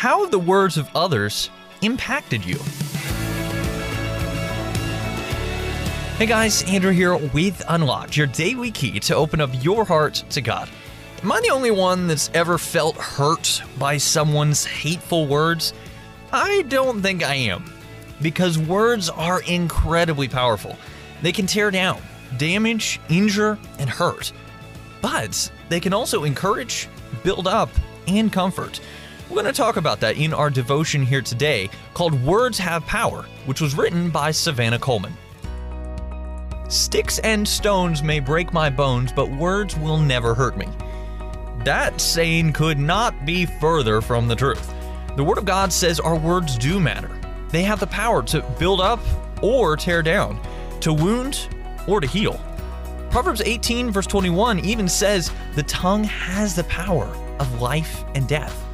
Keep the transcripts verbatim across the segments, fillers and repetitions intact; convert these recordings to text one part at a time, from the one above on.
How have the words of others impacted you? Hey guys, Andrew here with Unlocked, your daily key to open up your heart to God. Am I the only one that's ever felt hurt by someone's hateful words? I don't think I am, because words are incredibly powerful. They can tear down, damage, injure, and hurt. But they can also encourage, build up, and comfort. We're going to talk about that in our devotion here today called Words Have Power, which was written by Savannah Coleman. Sticks and stones may break my bones, but words will never hurt me. That saying could not be further from the truth. The Word of God says our words do matter. They have the power to build up or tear down, to wound or to heal. Proverbs eighteen verse twenty-one even says the tongue has the power of life and death.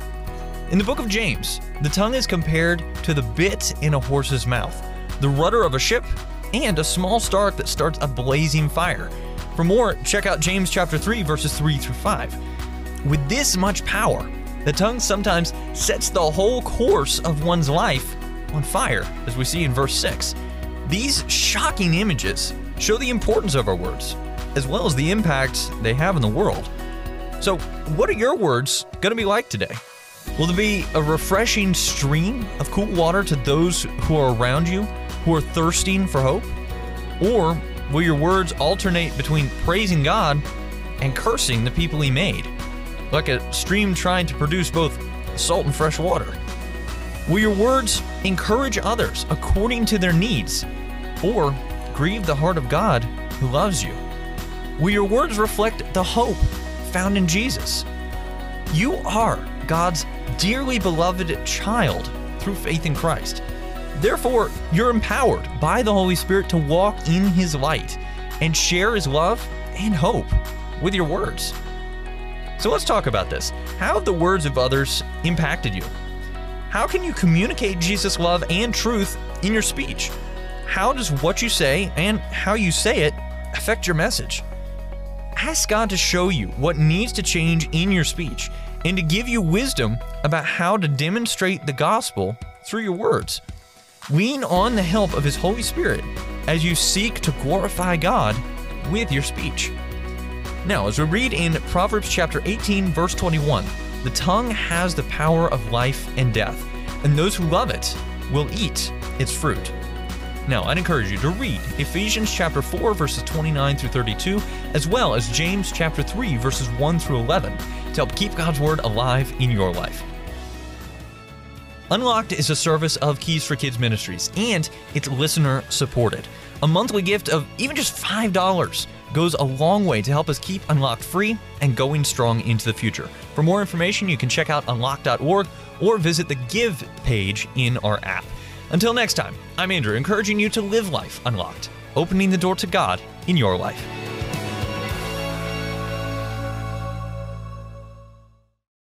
In the book of James, the tongue is compared to the bit in a horse's mouth, the rudder of a ship, and a small spark that starts a blazing fire. For more, check out James chapter three, verses three through five. With this much power, the tongue sometimes sets the whole course of one's life on fire, as we see in verse six. These shocking images show the importance of our words, as well as the impact they have in the world. So, what are your words going to be like today? Will there be a refreshing stream of cool water to those who are around you, who are thirsting for hope? Or will your words alternate between praising God and cursing the people He made, like a stream trying to produce both salt and fresh water? Will your words encourage others according to their needs, or grieve the heart of God who loves you? Will your words reflect the hope found in Jesus? You are God's dearly beloved child through faith in Christ. Therefore, you're empowered by the Holy Spirit to walk in His light and share His love and hope with your words. So let's talk about this. How have the words of others impacted you? How can you communicate Jesus' love and truth in your speech? How does what you say and how you say it affect your message? Ask God to show you what needs to change in your speech and to give you wisdom about how to demonstrate the gospel through your words. Lean on the help of His Holy Spirit as you seek to glorify God with your speech. Now, as we read in Proverbs chapter eighteen, verse twenty-one, the tongue has the power of life and death, and those who love it will eat its fruit. Now, I'd encourage you to read Ephesians chapter four, verses twenty-nine through thirty-two, as well as James chapter three, verses one through eleven, to help keep God's Word alive in your life. Unlocked is a service of Keys for Kids Ministries, and it's listener-supported. A monthly gift of even just five dollars goes a long way to help us keep Unlocked free and going strong into the future. For more information, you can check out unlocked dot org or visit the Give page in our app. Until next time, I'm Andrew, encouraging you to live life unlocked, opening the door to God in your life.